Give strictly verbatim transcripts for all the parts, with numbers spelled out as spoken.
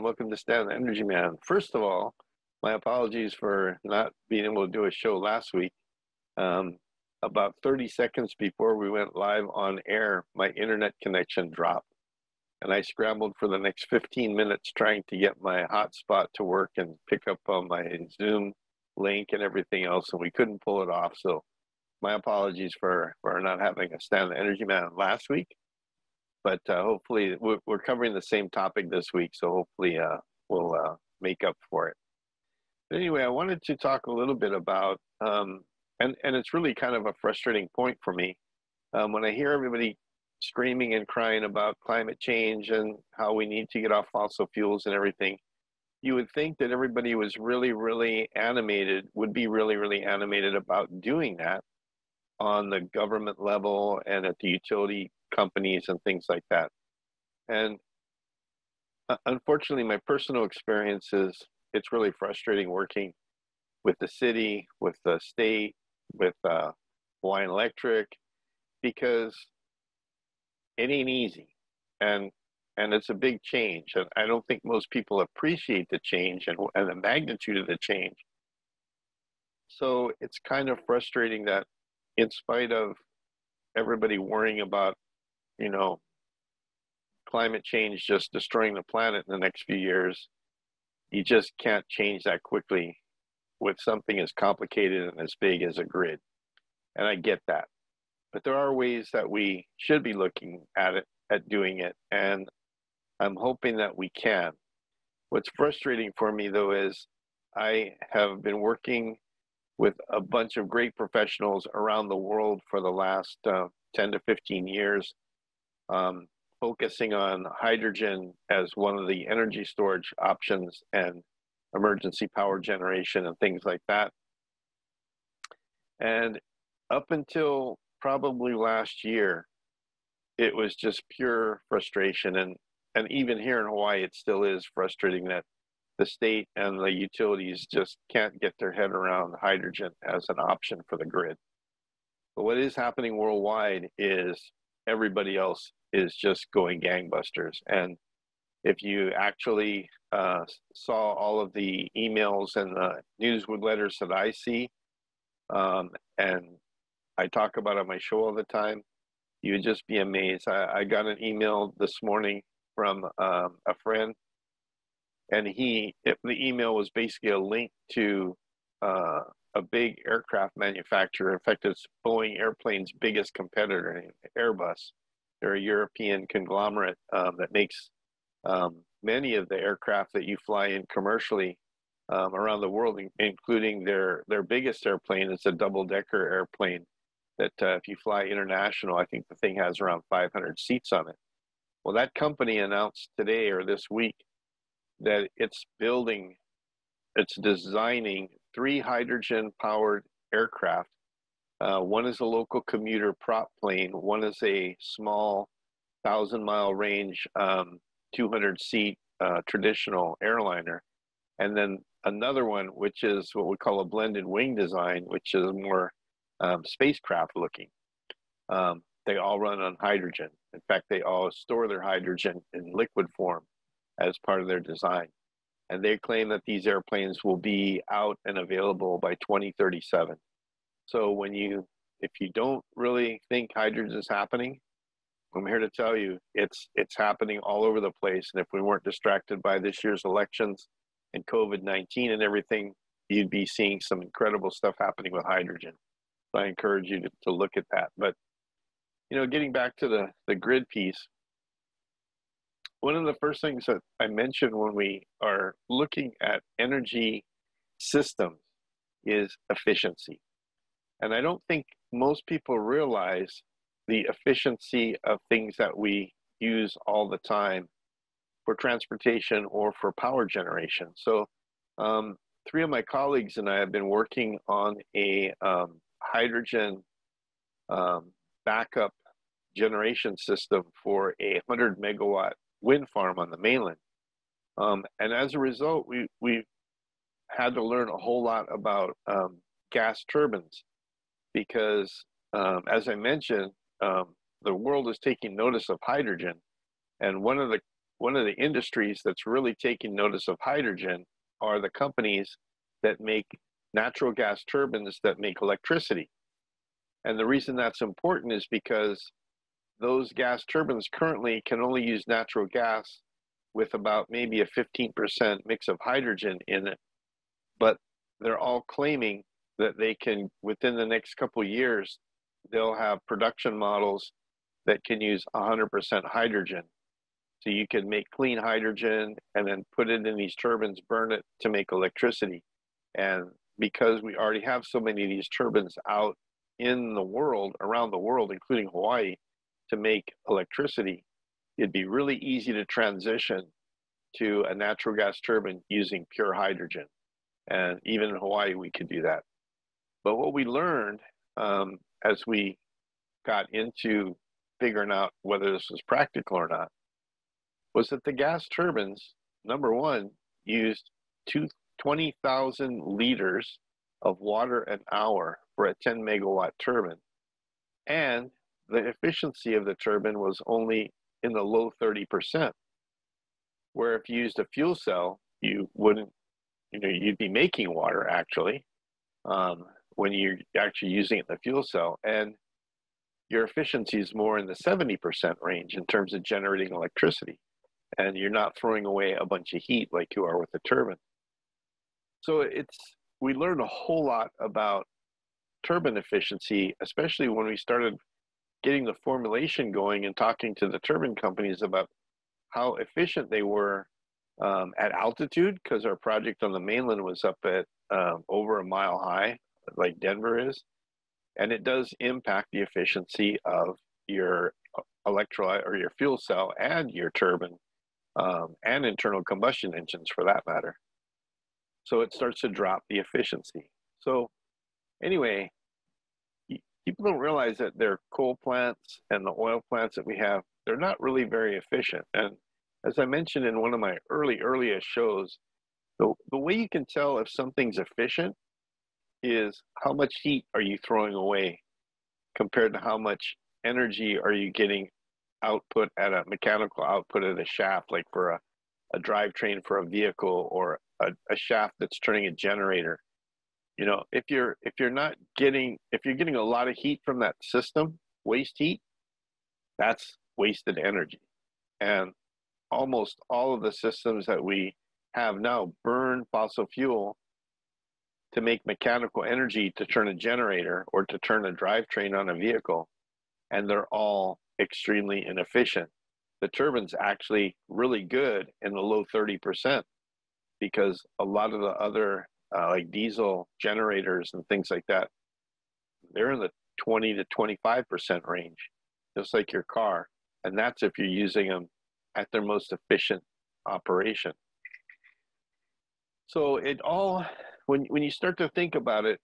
everyone. Welcome to Stand the Energy Man. First of all, my apologies for not being able to do a show last week. Um, about thirty seconds before we went live on air, my internet connection dropped, and I scrambled for the next fifteen minutes trying to get my hotspot to work and pick up on my Zoom link and everything else, and we couldn't pull it off. So my apologies for, for not having a Stand the Energy Man last week. But uh, hopefully, we're, we're covering the same topic this week, so hopefully uh, we'll uh, make up for it. But anyway, I wanted to talk a little bit about, um, and, and it's really kind of a frustrating point for me. Um, when I hear everybody screaming and crying about climate change and how we need to get off fossil fuels and everything, you would think that everybody was really, really animated, would be really, really animated about doing that on the government level and at the utility companies and things like that. And uh, unfortunately, my personal experience is it's really frustrating working with the city, with the state, with uh, Hawaiian Electric, because it ain't easy. And and it's a big change. And I don't think most people appreciate the change and, and the magnitude of the change. So it's kind of frustrating that in spite of everybody worrying about, you know, climate change just destroying the planet in the next few years, you just can't change that quickly with something as complicated and as big as a grid. And I get that. But there are ways that we should be looking at it, at doing it. And I'm hoping that we can. What's frustrating for me, though, is I have been working with a bunch of great professionals around the world for the last uh, ten to fifteen years, um, focusing on hydrogen as one of the energy storage options and emergency power generation and things like that. And up until probably last year, it was just pure frustration. And, and even here in Hawaii, it still is frustrating that the state and the utilities just can't get their head around hydrogen as an option for the grid. But what is happening worldwide is everybody else is just going gangbusters. And if you actually uh, saw all of the emails and the newsletters that I see, um, and I talk about on my show all the time, you would just be amazed. I, I got an email this morning from um, a friend. And he, it, the email was basically a link to uh, a big aircraft manufacturer. In fact, it's Boeing Airplane's biggest competitor, Airbus. They're a European conglomerate um, that makes um, many of the aircraft that you fly in commercially um, around the world, including their, their biggest airplane. It's a double-decker airplane that uh, if you fly international, I think the thing has around five hundred seats on it. Well, that company announced today or this week that it's building, it's designing three hydrogen-powered aircraft. Uh, one is a local commuter prop plane. One is a small thousand-mile range, two hundred seat um, uh, traditional airliner. And then another one, which is what we call a blended wing design, which is more um, spacecraft-looking. Um, they all run on hydrogen. In fact, they all store their hydrogen in liquid form as part of their design. And they claim that these airplanes will be out and available by twenty thirty-seven. So when you, if you don't really think hydrogen is happening, I'm here to tell you it's, it's happening all over the place. And if we weren't distracted by this year's elections and COVID nineteen and everything, you'd be seeing some incredible stuff happening with hydrogen. So I encourage you to, to look at that. But, you know, getting back to the, the grid piece, one of the first things that I mentioned when we are looking at energy systems is efficiency. And I don't think most people realize the efficiency of things that we use all the time for transportation or for power generation. So um, three of my colleagues and I have been working on a um, hydrogen um, backup generation system for a one hundred megawatt wind farm on the mainland. Um, and as a result, we, we've had to learn a whole lot about um, gas turbines because, um, as I mentioned, um, the world is taking notice of hydrogen. And one of the one of the industries that's really taking notice of hydrogen are the companies that make natural gas turbines that make electricity. And the reason that's important is because those gas turbines currently can only use natural gas with about maybe a fifteen percent mix of hydrogen in it. But they're all claiming that they can, within the next couple of years, they'll have production models that can use one hundred percent hydrogen. So you can make clean hydrogen and then put it in these turbines, burn it to make electricity. And because we already have so many of these turbines out in the world, around the world, including Hawaii, to make electricity, it'd be really easy to transition to a natural gas turbine using pure hydrogen. And even in Hawaii, we could do that. But what we learned um, as we got into figuring out whether this was practical or not, was that the gas turbines, number one, used twenty thousand liters of water an hour for a ten megawatt turbine. And the efficiency of the turbine was only in the low thirty percent, where if you used a fuel cell, you wouldn't, you know, you'd be making water actually, um, when you're actually using it in the fuel cell. And your efficiency is more in the seventy percent range in terms of generating electricity. And you're not throwing away a bunch of heat like you are with the turbine. So it's, we learned a whole lot about turbine efficiency, especially when we started getting the formulation going and talking to the turbine companies about how efficient they were um, at altitude, because our project on the mainland was up at um, over a mile high, like Denver is. And it does impact the efficiency of your electrolyte or your fuel cell and your turbine um, and internal combustion engines for that matter. So it starts to drop the efficiency. So anyway, people don't realize that their coal plants and the oil plants that we have, they're not really very efficient. And as I mentioned in one of my early, earliest shows, the, the way you can tell if something's efficient is how much heat are you throwing away compared to how much energy are you getting output at a mechanical output at a shaft, like for a, a drivetrain for a vehicle or a, a shaft that's turning a generator. You know, if you're if you're not getting if you're getting a lot of heat from that system, waste heat, that's wasted energy. And almost all of the systems that we have now burn fossil fuel to make mechanical energy to turn a generator or to turn a drivetrain on a vehicle, and they're all extremely inefficient. The turbine's actually really good in the low thirty percent because a lot of the other uh, like diesel generators and things like that, they're in the twenty to twenty-five percent range, just like your car. And that's if you're using them at their most efficient operation. So it all, When, when you start to think about it,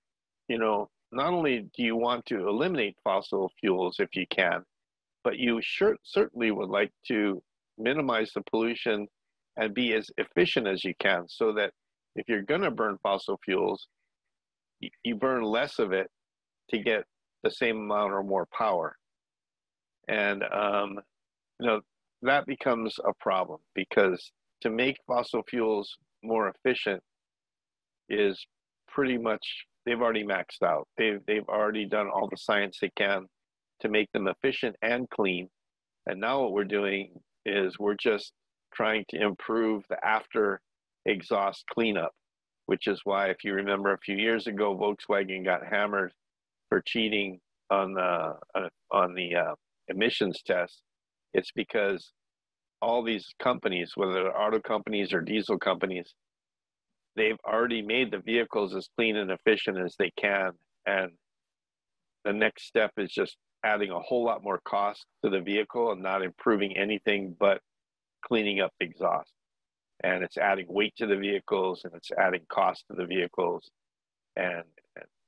you know, not only do you want to eliminate fossil fuels if you can, but you sure, certainly would like to minimize the pollution and be as efficient as you can so that if you're going to burn fossil fuels, you, you burn less of it to get the same amount or more power. And, um, you know, that becomes a problem because to make fossil fuels more efficient, is pretty much, they've already maxed out. They've, they've already done all the science they can to make them efficient and clean. And now what we're doing is we're just trying to improve the after exhaust cleanup, which is why, if you remember a few years ago, Volkswagen got hammered for cheating on the, uh, on the uh, emissions test. It's because all these companies, whether they're auto companies or diesel companies, they've already made the vehicles as clean and efficient as they can. And the next step is just adding a whole lot more cost to the vehicle and not improving anything but cleaning up exhaust. And it's adding weight to the vehicles and it's adding cost to the vehicles. And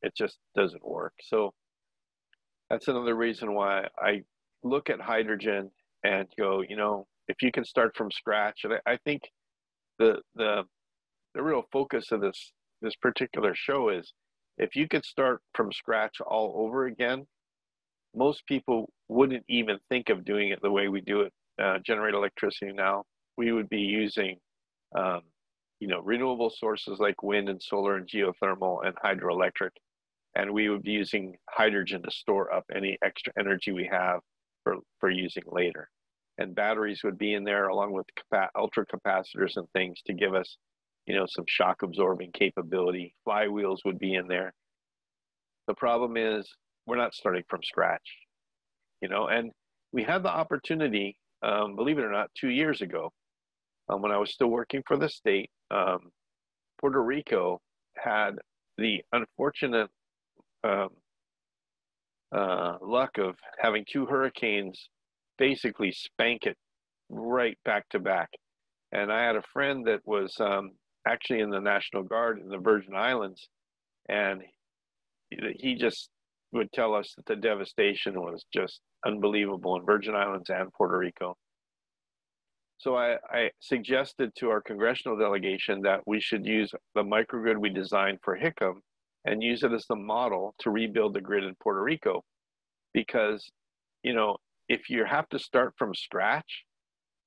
it just doesn't work. So that's another reason why I look at hydrogen and go, you know, if you can start from scratch. And I think the, the, The real focus of this, this particular show is if you could start from scratch all over again, most people wouldn't even think of doing it the way we do it, uh, generate electricity now we would be using, um, you know, renewable sources like wind and solar and geothermal and hydroelectric. And we would be using hydrogen to store up any extra energy we have for, for using later. And batteries would be in there along with capa- ultra capacitors and things to give us, you know, some shock absorbing capability. Flywheels would be in there. The problem is we're not starting from scratch, you know, and we had the opportunity, um, believe it or not, two years ago, um, when I was still working for the state, um, Puerto Rico had the unfortunate um, uh, luck of having two hurricanes basically spank it right back to back. And I had a friend that was um, actually in the National Guard in the Virgin Islands, and he just would tell us that the devastation was just unbelievable in Virgin Islands and Puerto Rico. So I, I suggested to our congressional delegation that we should use the microgrid we designed for Hickam and use it as the model to rebuild the grid in Puerto Rico. Because, you know, if you have to start from scratch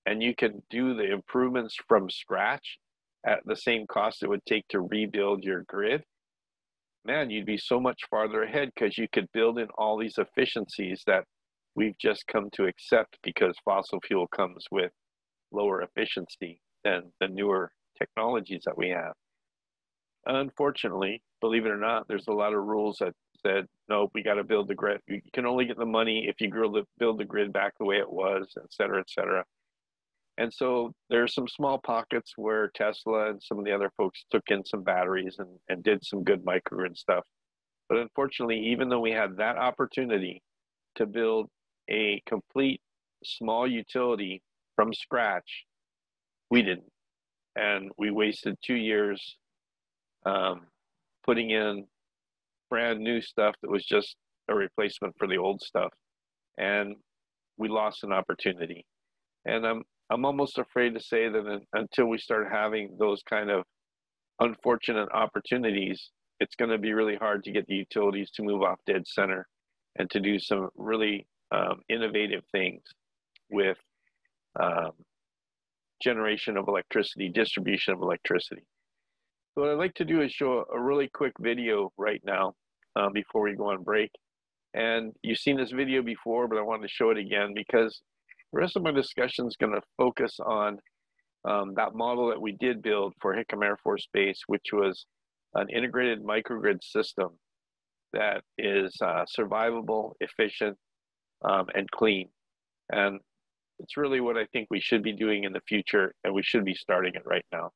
and you can do the improvements from scratch at the same cost it would take to rebuild your grid, man, you'd be so much farther ahead because you could build in all these efficiencies that we've just come to accept because fossil fuel comes with lower efficiency than the newer technologies that we have. Unfortunately, believe it or not, there's a lot of rules that said, nope, we got to build the grid. You can only get the money if you build the grid back the way it was, et cetera, et cetera. And so there are some small pockets where Tesla and some of the other folks took in some batteries and, and did some good microgrid stuff. But unfortunately, even though we had that opportunity to build a complete small utility from scratch, we didn't. And we wasted two years um, putting in brand new stuff that was just a replacement for the old stuff. And we lost an opportunity. And I'm, I'm almost afraid to say that until we start having those kind of unfortunate opportunities, it's going to be really hard to get the utilities to move off dead center and to do some really um, innovative things with um, generation of electricity, distribution of electricity. So what I'd like to do is show a really quick video right now um, before we go on break. And you've seen this video before, but I wanted to show it again because the rest of my discussion is going to focus on um, that model that we did build for Hickam Air Force Base, which was an integrated microgrid system that is uh, survivable, efficient, um, and clean. And it's really what I think we should be doing in the future, and we should be starting it right now.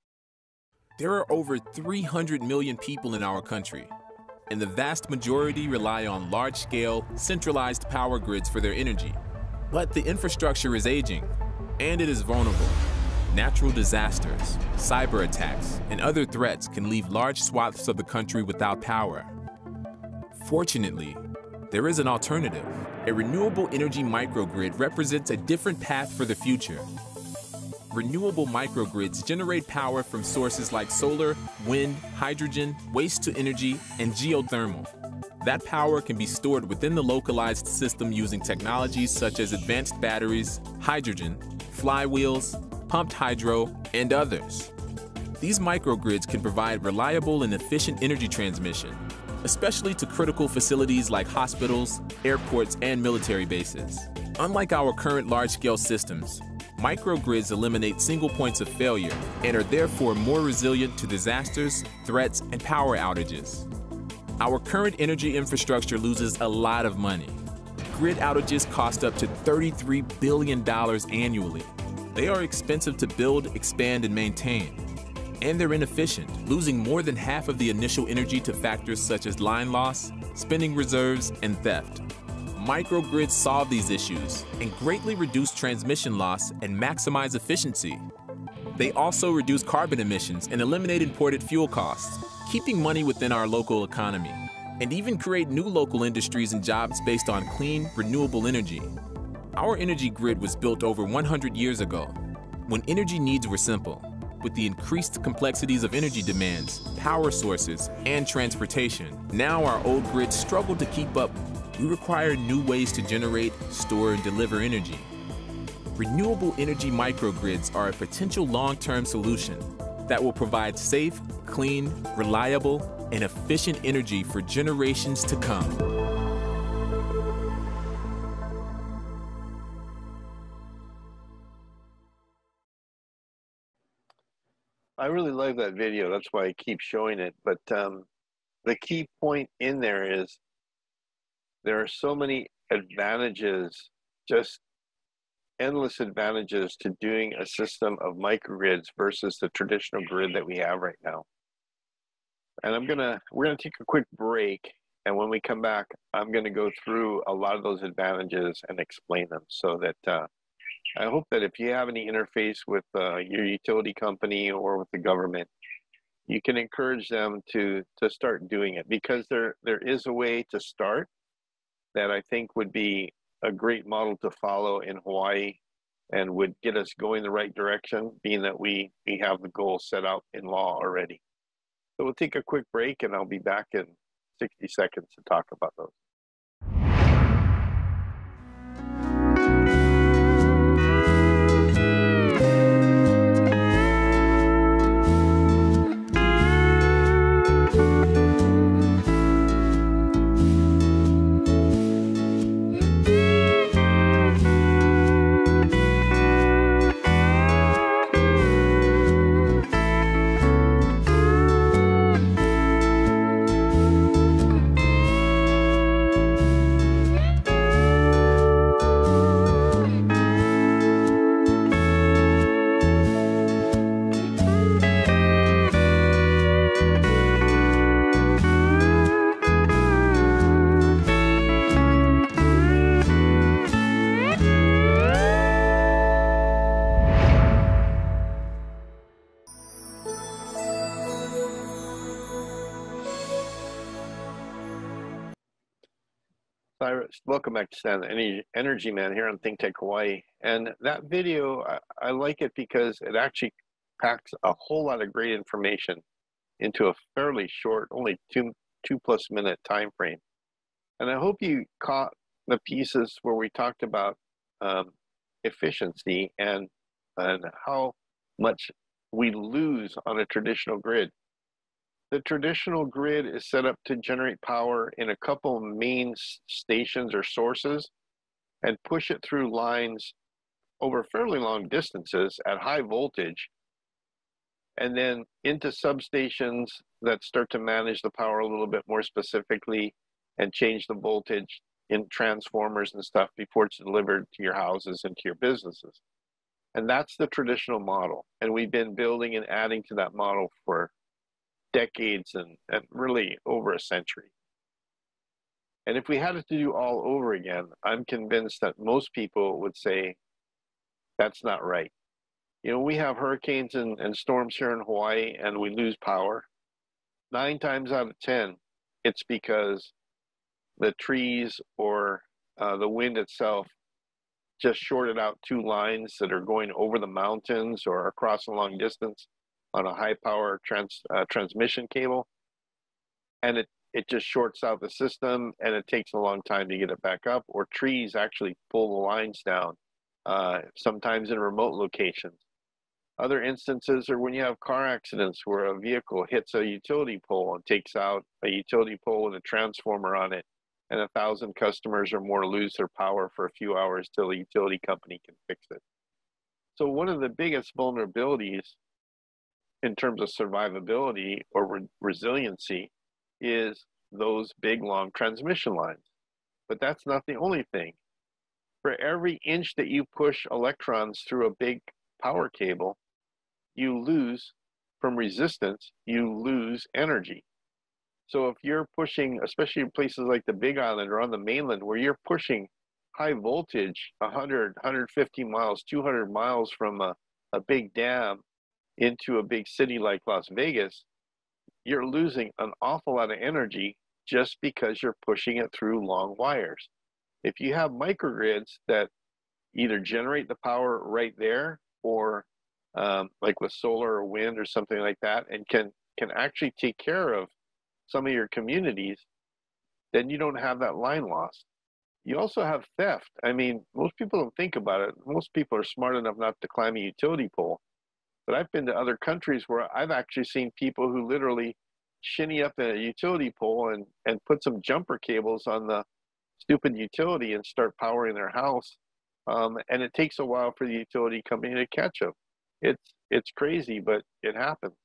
There are over three hundred million people in our country, and the vast majority rely on large-scale, centralized power grids for their energy. But the infrastructure is aging, and it is vulnerable. Natural disasters, cyber attacks, and other threats can leave large swaths of the country without power. Fortunately, there is an alternative. A renewable energy microgrid represents a different path for the future. Renewable microgrids generate power from sources like solar, wind, hydrogen, waste-to-energy, and geothermal. That power can be stored within the localized system using technologies such as advanced batteries, hydrogen, flywheels, pumped hydro, and others. These microgrids can provide reliable and efficient energy transmission, especially to critical facilities like hospitals, airports, and military bases. Unlike our current large-scale systems, microgrids eliminate single points of failure and are therefore more resilient to disasters, threats, and power outages. Our current energy infrastructure loses a lot of money. Grid outages cost up to thirty-three billion dollars annually. They are expensive to build, expand, and maintain. And they're inefficient, losing more than half of the initial energy to factors such as line loss, spinning reserves, and theft. Microgrids solve these issues and greatly reduce transmission loss and maximize efficiency. They also reduce carbon emissions and eliminate imported fuel costs, keeping money within our local economy, and even create new local industries and jobs based on clean, renewable energy. Our energy grid was built over one hundred years ago, when energy needs were simple. With the increased complexities of energy demands, power sources, and transportation, now our old grids struggle to keep up. We require new ways to generate, store, and deliver energy. renewable energy microgrids are a potential long-term solution that will provide safe, clean, reliable, and efficient energy for generations to come. I really like that video. That's why I keep showing it. But um, the key point in there is there are so many advantages, just endless advantages to doing a system of microgrids versus the traditional grid that we have right now. And I'm gonna, we're gonna take a quick break. And when we come back, I'm gonna go through a lot of those advantages and explain them so that uh, I hope that if you have any interface with uh, your utility company or with the government, you can encourage them to, to start doing it, because there, there is a way to start that I think would be a great model to follow in Hawaii and would get us going the right direction, being that we, we have the goal set out in law already. So we'll take a quick break and I'll be back in sixty seconds to talk about those. Welcome back to Stand the Energy Man here on ThinkTech Hawaii. And that video, I, I like it because it actually packs a whole lot of great information into a fairly short, only two, two plus minute time frame. And I hope you caught the pieces where we talked about um, efficiency and, and how much we lose on a traditional grid. The traditional grid is set up to generate power in a couple main stations or sources and push it through lines over fairly long distances at high voltage, and then into substations that start to manage the power a little bit more specifically and change the voltage in transformers and stuff before it's delivered to your houses and to your businesses. And that's the traditional model. And we've been building and adding to that model for decades and, and really over a century. And if we had it to do all over again, I'm convinced that most people would say, that's not right. You know, we have hurricanes and, and storms here in Hawaii and we lose power. Nine times out of ten, it's because the trees or uh, the wind itself just shorted out two lines that are going over the mountains or across a long distance on a high power trans, uh, transmission cable, and it, it just shorts out the system and it takes a long time to get it back up, or trees actually pull the lines down, uh, sometimes in remote locations. Other instances are when you have car accidents where a vehicle hits a utility pole and takes out a utility pole with a transformer on it, and a thousand customers or more lose their power for a few hours till the utility company can fix it. So one of the biggest vulnerabilities in terms of survivability or re resiliency is those big, long transmission lines. But that's not the only thing. For every inch that you push electrons through a big power cable, you lose from resistance, you lose energy. So if you're pushing, especially in places like the Big Island or on the mainland where you're pushing high voltage, one hundred, one hundred fifty miles, two hundred miles from a, a big dam into a big city like Las Vegas, you're losing an awful lot of energy just because you're pushing it through long wires. If you have microgrids that either generate the power right there, or um, like with solar or wind or something like that, and can, can actually take care of some of your communities, then you don't have that line loss. You also have theft. I mean, most people don't think about it. Most people are smart enough not to climb a utility pole. But I've been to other countries where I've actually seen people who literally shinny up a utility pole and, and put some jumper cables on the stupid utility and start powering their house. Um, and it takes a while for the utility company to catch them. It's, it's crazy, but it happens.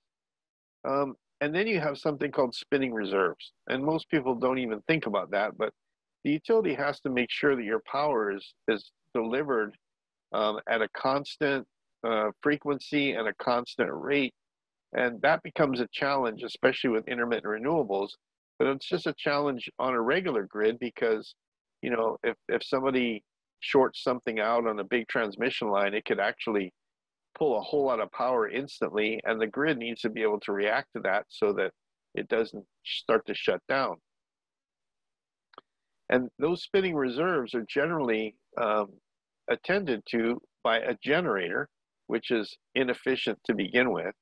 Um, and then you have something called spinning reserves. And most people don't even think about that, but the utility has to make sure that your power is, is delivered um, at a constant uh, frequency and a constant rate. And that becomes a challenge, especially with intermittent renewables. But it's just a challenge on a regular grid because, you know, if, if somebody shorts something out on a big transmission line, it could actually pull a whole lot of power instantly. And the grid needs to be able to react to that so that it doesn't start to shut down. And those spinning reserves are generally um, attended to by a generator, which is inefficient to begin with.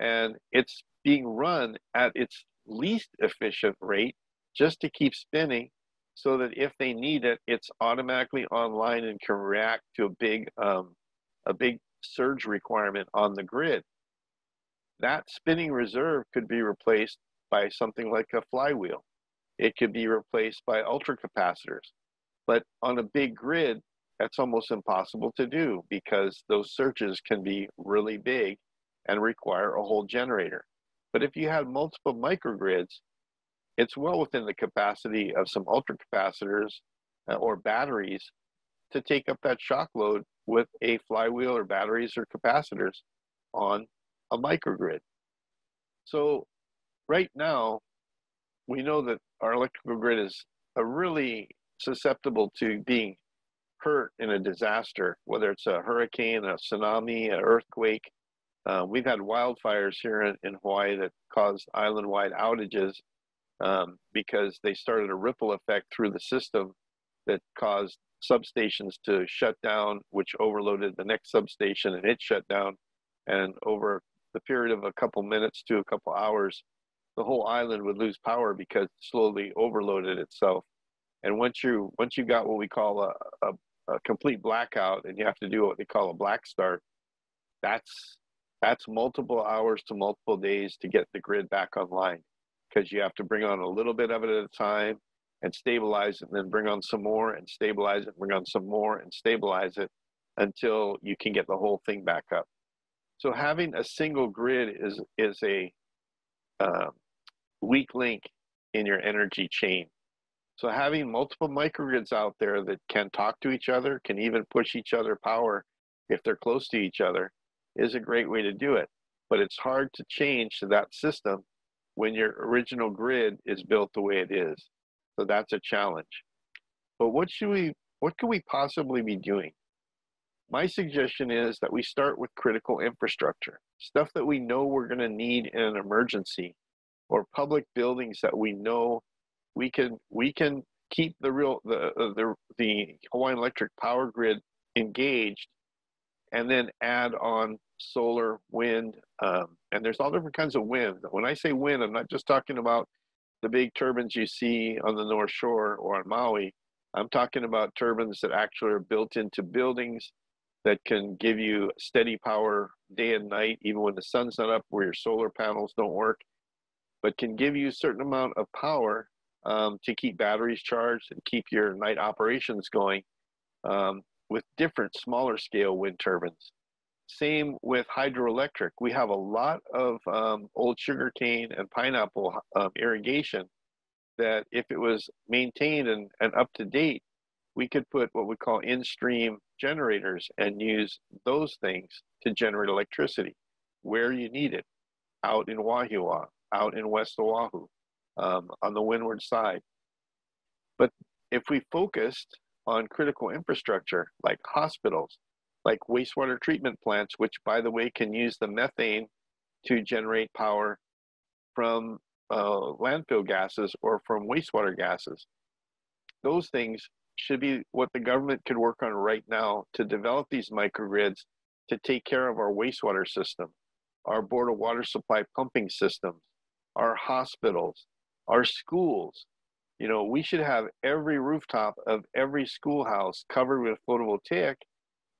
And it's being run at its least efficient rate just to keep spinning so that if they need it, it's automatically online and can react to a big, um, a big surge requirement on the grid. That spinning reserve could be replaced by something like a flywheel. It could be replaced by ultracapacitors. But on a big grid, that's almost impossible to do because those surges can be really big and require a whole generator. But if you had multiple microgrids, it's well within the capacity of some ultracapacitors or batteries to take up that shock load with a flywheel or batteries or capacitors on a microgrid. So right now, we know that our electrical grid is a really susceptible to being hurt in a disaster, whether it's a hurricane, a tsunami, an earthquake. Uh, we've had wildfires here in, in Hawaii that caused island-wide outages um, because they started a ripple effect through the system that caused substations to shut down, which overloaded the next substation, and it shut down. And over the period of a couple minutes to a couple hours, the whole island would lose power because it slowly overloaded itself. And once you once you got what we call a, a, a complete blackout, and you have to do what they call a black start, that's that's multiple hours to multiple days to get the grid back online, because you have to bring on a little bit of it at a time and stabilize it, and then bring on some more and stabilize it, bring on some more and stabilize it until you can get the whole thing back up. So having a single grid is is a uh, weak link in your energy chain. So having multiple microgrids out there that can talk to each other, can even push each other power if they're close to each other, is a great way to do it. But it's hard to change to that system when your original grid is built the way it is. So that's a challenge. But what should we, what could we possibly be doing? My suggestion is that we start with critical infrastructure, stuff that we know we're going to need in an emergency, or public buildings that we know we can we can keep the real the the the Hawaiian Electric power grid engaged, and then add on solar, wind, um, and there's all different kinds of wind. When I say wind, I'm not just talking about the big turbines you see on the North Shore or on Maui. I'm talking about turbines that actually are built into buildings that can give you steady power day and night, even when the sun's not up, where your solar panels don't work, but can give you a certain amount of power um, to keep batteries charged and keep your night operations going, um, with different smaller scale wind turbines. Same with hydroelectric. We have a lot of um, old sugarcane and pineapple um, irrigation that if it was maintained and, and up to date, we could put what we call in-stream generators and use those things to generate electricity where you need it, out in Wahiawa, out in West Oahu, um, on the windward side. But if we focused on critical infrastructure like hospitals, like wastewater treatment plants, which by the way can use the methane to generate power from uh, landfill gases or from wastewater gases, those things should be what the government could work on right now to develop these microgrids to take care of our wastewater system, our Board of Water Supply pumping systems, our hospitals, our schools, You know, we should have every rooftop of every schoolhouse covered with photovoltaic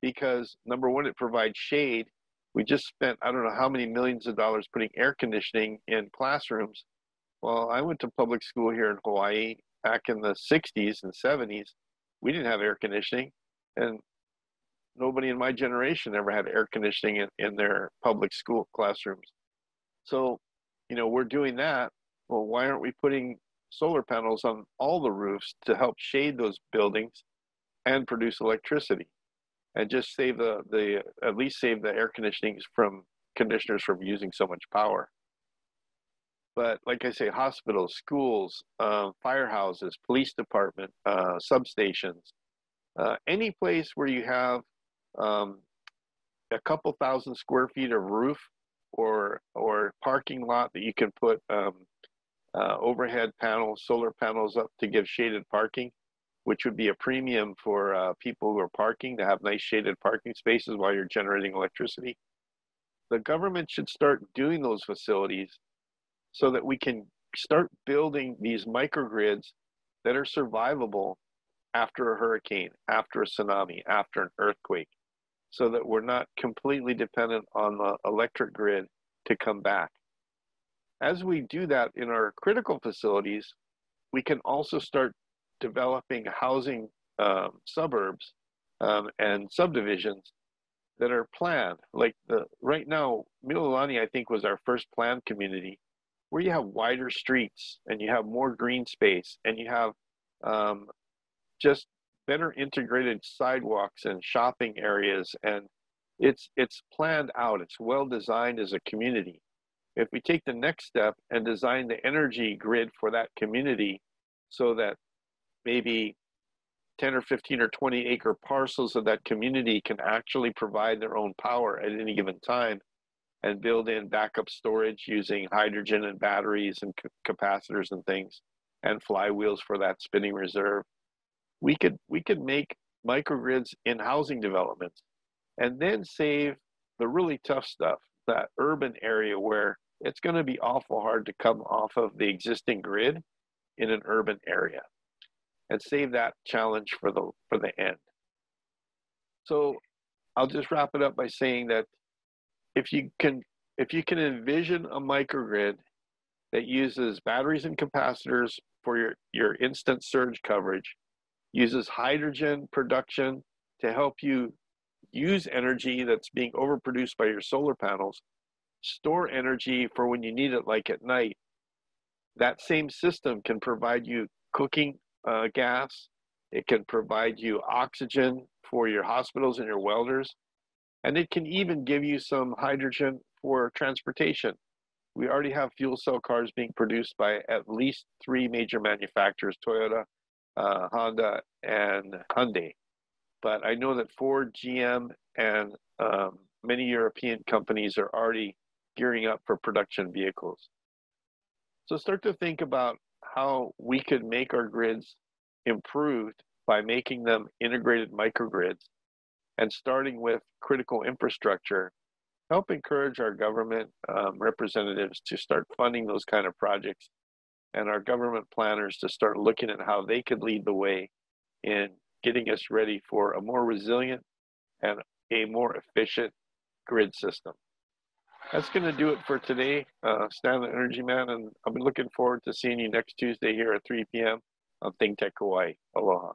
because, number one, it provides shade. We just spent, I don't know how many millions of dollars putting air conditioning in classrooms. Well, I went to public school here in Hawaii back in the sixties and seventies. We didn't have air conditioning, and nobody in my generation ever had air conditioning in, in their public school classrooms. So, you know, we're doing that. Well, why aren't we putting solar panels on all the roofs to help shade those buildings and produce electricity? And just save the, the at least save the air conditionings from conditioners from using so much power. But like I say, hospitals, schools, uh, firehouses, police department, uh, substations, uh, any place where you have um, a couple thousand square feet of roof or or parking lot that you can put um, uh, overhead panels, solar panels up to give shaded parking, which would be a premium for uh, people who are parking to have nice shaded parking spaces while you're generating electricity. The government should start doing those facilities so that we can start building these microgrids that are survivable after a hurricane, after a tsunami, after an earthquake, so that we're not completely dependent on the electric grid to come back. As we do that in our critical facilities, we can also start developing housing um, suburbs um, and subdivisions that are planned. Like the right now, Mililani, I think, was our first planned community where you have wider streets and you have more green space and you have um, just better integrated sidewalks and shopping areas. And it's, it's planned out. It's well designed as a community. If we take the next step and design the energy grid for that community so that maybe ten or fifteen or twenty acre parcels of that community can actually provide their own power at any given time and build in backup storage using hydrogen and batteries and capacitors and things and flywheels for that spinning reserve. We could, we could make microgrids in housing developments and then save the really tough stuff, that urban area where it's going to be awful hard to come off of the existing grid in an urban area, and save that challenge for the for the end. So I'll just wrap it up by saying that if you can if you can envision a microgrid that uses batteries and capacitors for your, your instant surge coverage, uses hydrogen production to help you use energy that's being overproduced by your solar panels, store energy for when you need it, like at night, that same system can provide you cooking Uh, gas, it can provide you oxygen for your hospitals and your welders, and it can even give you some hydrogen for transportation. We already have fuel cell cars being produced by at least three major manufacturers, Toyota, uh, Honda, and Hyundai. But I know that Ford, G M, and um, many European companies are already gearing up for production vehicles. So start to think about how we could make our grids improved by making them integrated microgrids and starting with critical infrastructure. Help encourage our government um, representatives to start funding those kind of projects and our government planners to start looking at how they could lead the way in getting us ready for a more resilient and a more efficient grid system. That's going to do it for today, uh, Stand the Energy Man, and I'm looking forward to seeing you next Tuesday here at three p m on ThinkTech Hawaii. Aloha.